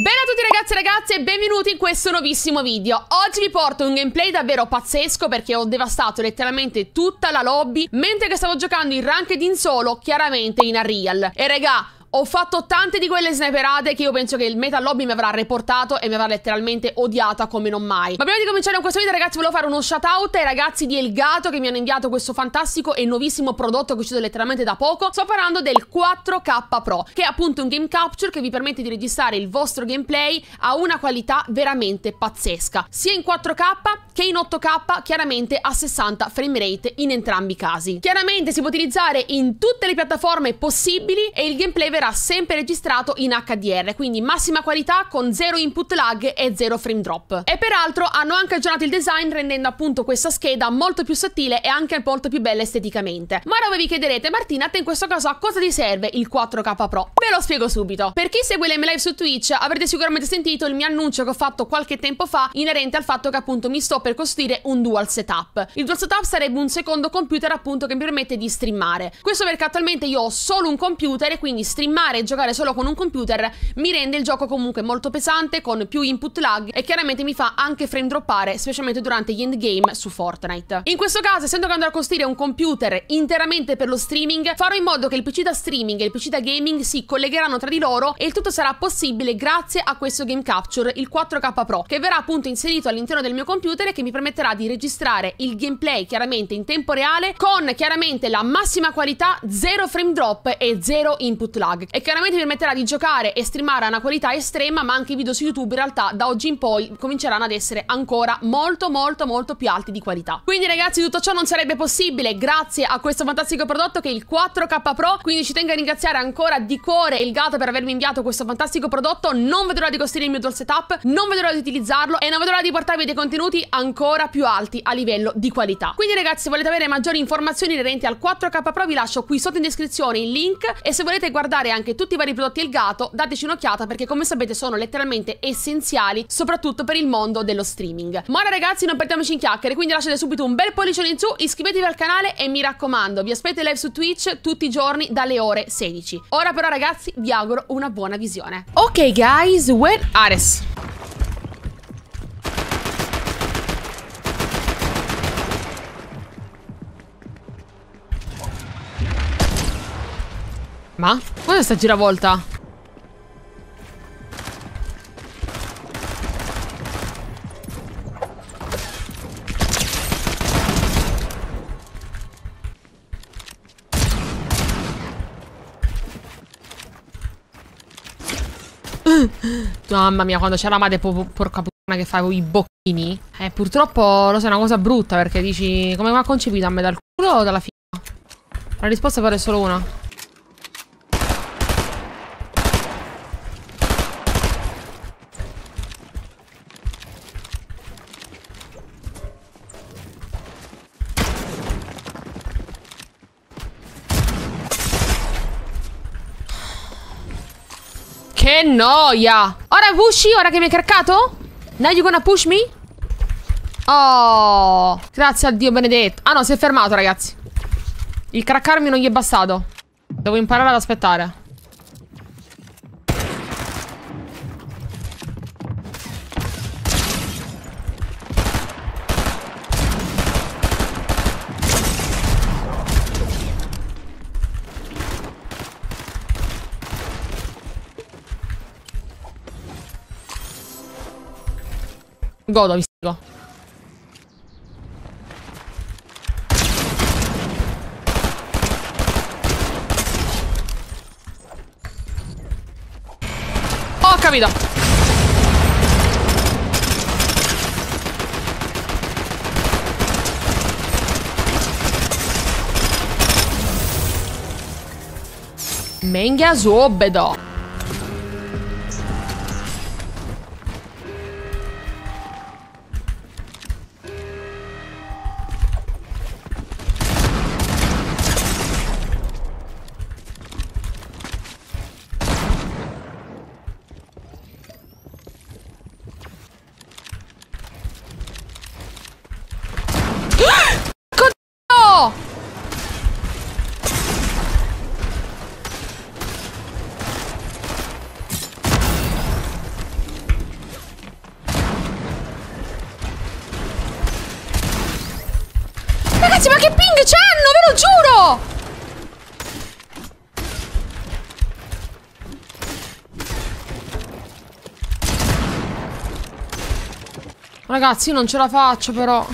Bene a tutti ragazzi e ragazze e benvenuti in questo nuovissimo video. Oggi vi porto un gameplay davvero pazzesco perché ho devastato letteralmente tutta la lobby mentre che stavo giocando in ranked in solo, chiaramente in Unreal. E regà, ho fatto tante di quelle sniperate che io penso che il meta lobby mi avrà reportato e mi avrà letteralmente odiata come non mai. Ma prima di cominciare con questo video ragazzi volevo fare uno shout out ai ragazzi di Elgato che mi hanno inviato questo fantastico e nuovissimo prodotto che è uscito letteralmente da poco. Sto parlando del 4K Pro, che è appunto un game capture che vi permette di registrare il vostro gameplay a una qualità veramente pazzesca, sia in 4K che in 8K, chiaramente a 60 frame rate in entrambi i casi. Chiaramente si può utilizzare in tutte le piattaforme possibili e il gameplay verrà sempre registrato in HDR, quindi massima qualità con zero input lag e zero frame drop. E peraltro hanno anche aggiornato il design rendendo appunto questa scheda molto più sottile e anche molto più bella esteticamente. Ma ora vi chiederete: Martina, a te in questo caso a cosa ti serve il 4K Pro? Ve lo spiego subito. Per chi segue le mie live su Twitch avrete sicuramente sentito il mio annuncio che ho fatto qualche tempo fa inerente al fatto che appunto mi sto per costruire un dual setup. Il dual setup sarebbe un secondo computer appunto che mi permette di streamare. Questo perché attualmente io ho solo un computer e quindi streamare e giocare solo con un computer mi rende il gioco comunque molto pesante, con più input lag, e chiaramente mi fa anche frame droppare, specialmente durante gli endgame su Fortnite. In questo caso, essendo che andrò a costruire un computer interamente per lo streaming, farò in modo che il PC da streaming e il PC da gaming si collegheranno tra di loro e il tutto sarà possibile grazie a questo game capture, il 4K Pro, che verrà appunto inserito all'interno del mio computer e che mi permetterà di registrare il gameplay chiaramente in tempo reale con chiaramente la massima qualità, zero frame drop e zero input lag. E chiaramente mi permetterà di giocare e streamare a una qualità estrema, ma anche i video su YouTube in realtà da oggi in poi cominceranno ad essere ancora molto più alti di qualità. Quindi ragazzi, tutto ciò non sarebbe possibile grazie a questo fantastico prodotto che è il 4K Pro, quindi ci tengo a ringraziare ancora di cuore Elgato per avermi inviato questo fantastico prodotto. Non vedo l'ora di costruire il mio dual setup, non vedo l'ora di utilizzarlo e non vedo l'ora di portarvi dei contenuti ancora più alti a livello di qualità. Quindi ragazzi, se volete avere maggiori informazioni inerenti al 4K Pro vi lascio qui sotto in descrizione il link, e se volete guardare anche tutti i vari prodotti Elgato dateci un'occhiata perché come sapete sono letteralmente essenziali soprattutto per il mondo dello streaming. Ma ora ragazzi non perdiamoci in chiacchiere, quindi lasciate subito un bel pollicione in su, iscrivetevi al canale e mi raccomando vi aspetto live su Twitch tutti i giorni dalle ore 16. Ora però ragazzi vi auguro una buona visione. Ok guys, where Ares? Ma? Cos'è sta giravolta? Mamma mia, quando c'è la madre porca puttana che fa i bocchini. Purtroppo lo sai, è una cosa brutta perché dici: come va concepita a me, dal culo o dalla figa? La risposta però è solo una. Che noia! Ora pushy, ora che mi hai craccato? Now you gonna push me? Oh, grazie al Dio benedetto. Ah no, si è fermato ragazzi. Il craccarmi non gli è bastato. Devo imparare ad aspettare. Godo, vi seguo. Ho capito. Menga zobedo. ragazzi, ma che ping c'hanno, ve lo giuro! Ragazzi, io non ce la faccio, però.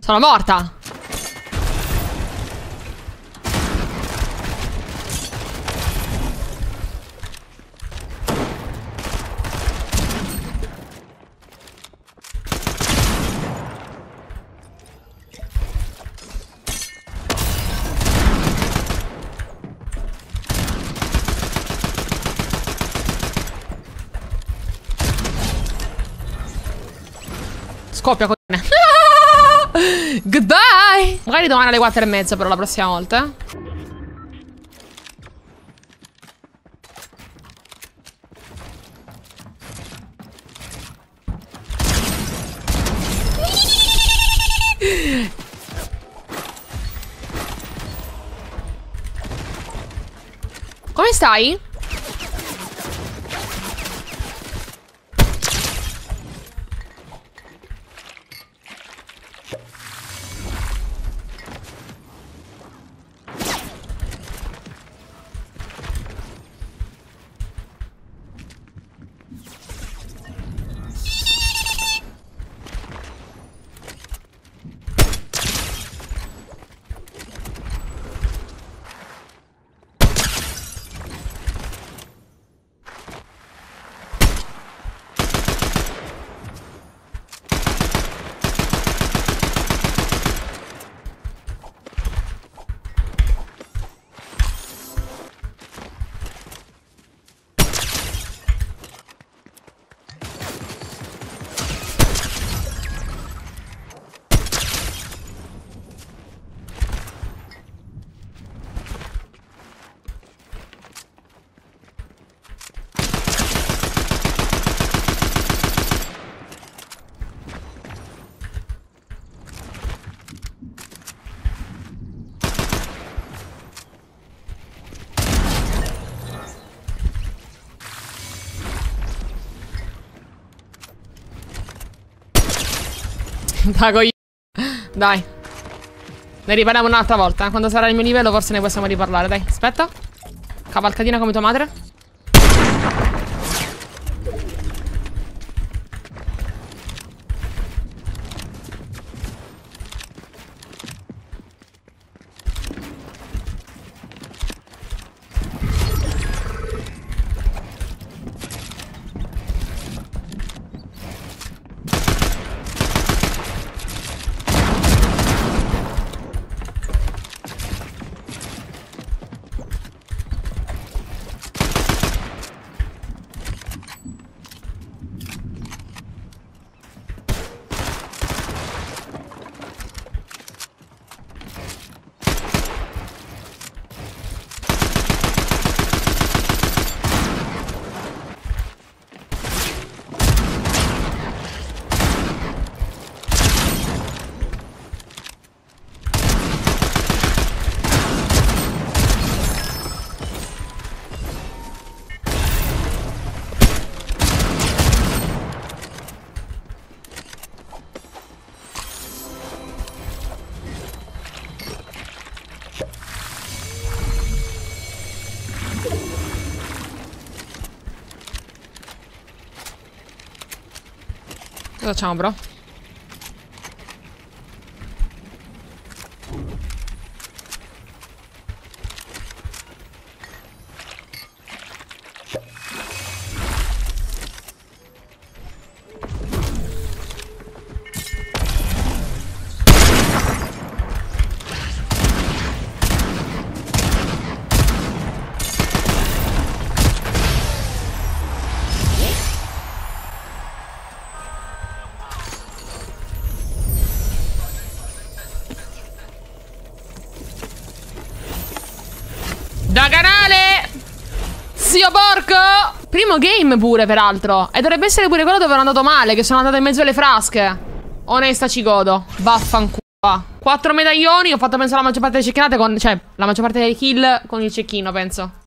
Sono morta. Scoppia, coglione. Goodbye. Magari domani alle 4:30 però, la prossima volta. Come stai? Dai, ne riparliamo un'altra volta. Quando sarà il mio livello forse ne possiamo riparlare. Dai, aspetta. Cavalcatina come tua madre. Cosa facciamo, bro? Porco! Primo game pure, peraltro. E dovrebbe essere pure quello dove ero andato male, che sono andato in mezzo alle frasche. Onesta, ci godo. Vaffanculo. 4 medaglioni. Ho fatto, penso, la maggior parte delle cecchinate con... Cioè, la maggior parte dei kill con il cecchino, penso.